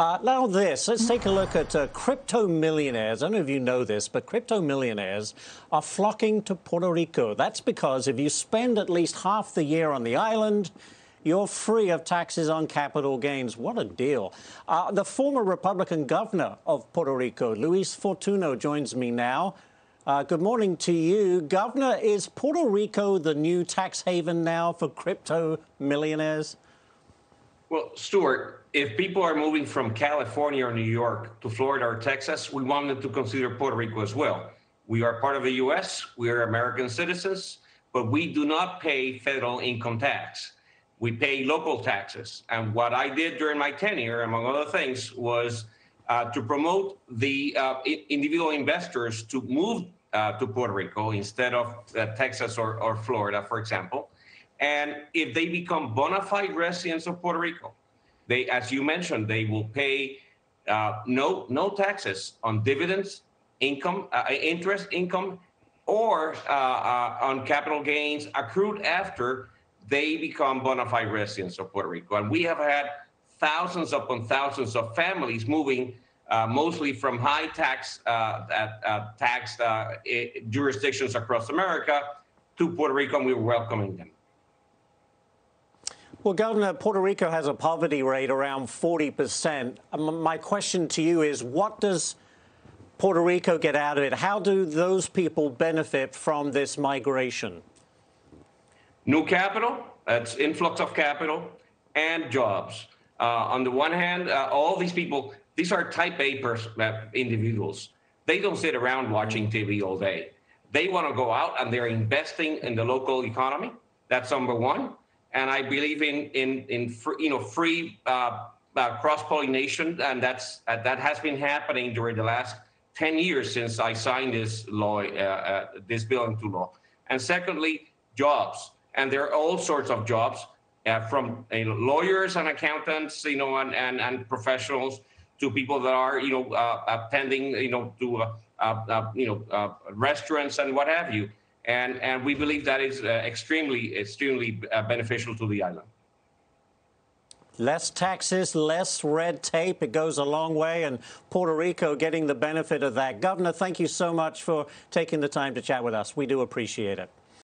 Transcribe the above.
Now this, let's take a look at crypto millionaires. I don't know if you know this, but crypto millionaires are flocking to Puerto Rico. That's because if you spend at least half the year on the island, you're free of taxes on capital gains. What a deal. The former Republican governor of Puerto Rico, Luis Fortuno, joins me now. Good morning to you. Governor, is Puerto Rico the new tax haven now for crypto millionaires? Well, Stuart, if people are moving from California or New York to Florida or Texas, we want them to consider Puerto Rico as well. We are part of the U.S., we are American citizens, but we do not pay federal income tax. We pay local taxes. And what I did during my tenure, among other things, was to promote the individual investors to move to Puerto Rico instead of Texas or Florida, for example. And if they become bona fide residents of Puerto Rico, they, as you mentioned, they will pay no taxes on dividends, income, interest income, or on capital gains accrued after they become bona fide residents of Puerto Rico. And we have had thousands upon thousands of families moving mostly from high tax jurisdictions across America to Puerto Rico, and we're welcoming them. Well, Governor, Puerto Rico has a poverty rate around 40%. My question to you is, what does Puerto Rico get out of it? How do those people benefit from this migration? New capital, that's influx of capital, and jobs. On the one hand, all these people, these are type A individuals. They don't sit around watching TV all day. They want to go out, and they're investing in the local economy. That's number one. And I believe in free cross-pollination, and that's, that has been happening during the last 10 years since I signed this law, this bill into law. And secondly, jobs. And there are all sorts of jobs, from lawyers and accountants, and professionals, to people that are, attending, to restaurants and what have you. And we believe that is extremely beneficial to the island. Less taxes, less red tape. It goes a long way, and Puerto Rico getting the benefit of that. Governor, thank you so much for taking the time to chat with us. We do appreciate it.